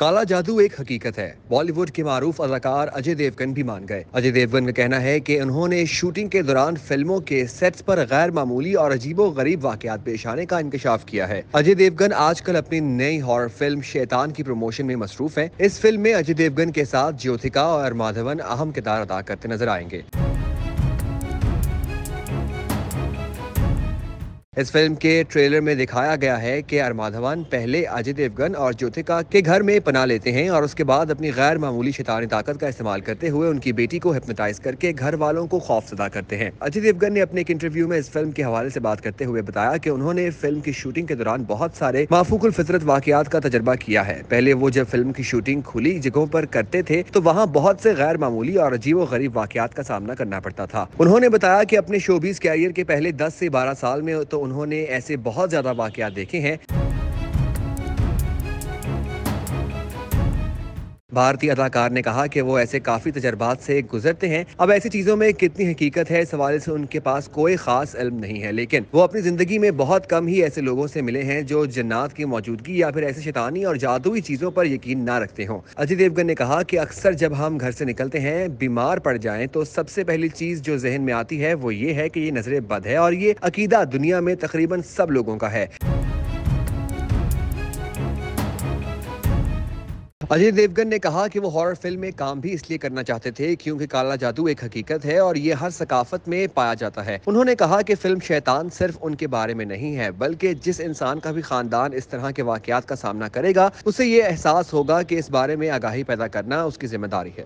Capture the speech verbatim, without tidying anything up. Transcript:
काला जादू एक हकीकत है। बॉलीवुड के मारूफ अदाकार अजय देवगन भी मान गए। अजय देवगन का कहना है कि उन्होंने शूटिंग के दौरान फिल्मों के सेट्स पर गैर मामूली और अजीबो गरीब वाकयात पेश आने का इंकशाफ किया है। अजय देवगन आजकल अपनी नई हॉरर फिल्म शैतान की प्रमोशन में मसरूफ हैं। इस फिल्म में अजय देवगन के साथ ज्योतिका और माधवन अहम किरदार अदा करते नजर आएंगे। इस फिल्म के ट्रेलर में दिखाया गया है कि अरमाधवान पहले अजय देवगन और ज्योतिका के घर में पनाह लेते हैं और उसके बाद अपनी गैर मामूली शैतानी ताकत का इस्तेमाल करते हुए उनकी बेटी को हिप्नोटाइज करके घर वालों को खौफजदा करते हैं। अजय देवगन ने अपने एक इंटरव्यू में इस फिल्म के हवाले से बात करते हुए बताया कि उन्होंने फिल्म की शूटिंग के दौरान बहुत सारे माफूकुल फितरत वाकयात का तजर्बा किया है। पहले वो जब फिल्म की शूटिंग खुली जगहों पर करते थे तो वहाँ बहुत से गैर मामूली और अजीब व गरीब वाकयात का सामना करना पड़ता था। उन्होंने बताया कि अपने शोबीज कैरियर के पहले दस से बारह साल में तो उन्होंने ऐसे बहुत ज्यादा वाकयात देखे हैं। भारतीय अदाकार ने कहा कि वो ऐसे काफी तजर्बात से गुजरते हैं। अब ऐसी चीजों में कितनी हकीकत है इस हवाले से उनके पास कोई खास इल्म नहीं है, लेकिन वो अपनी जिंदगी में बहुत कम ही ऐसे लोगों से मिले हैं जो जन्नात की मौजूदगी या फिर ऐसे शैतानी और जादुई चीजों पर यकीन ना रखते हों। अजय देवगन ने कहा कि अक्सर जब हम घर से निकलते हैं, बीमार पड़ जाएं, तो सबसे पहली चीज जो जहन में आती है वो ये है कि ये नजर बद है और ये अकीदा दुनिया में तकरीबन सब लोगों का है। अजय देवगन ने कहा कि वो हॉरर फिल्म में काम भी इसलिए करना चाहते थे क्योंकि काला जादू एक हकीकत है और ये हर सकाफत में पाया जाता है। उन्होंने कहा कि फिल्म शैतान सिर्फ उनके बारे में नहीं है, बल्कि जिस इंसान का भी खानदान इस तरह के वाकयात का सामना करेगा उसे ये एहसास होगा कि इस बारे में आगाही पैदा करना उसकी जिम्मेदारी है।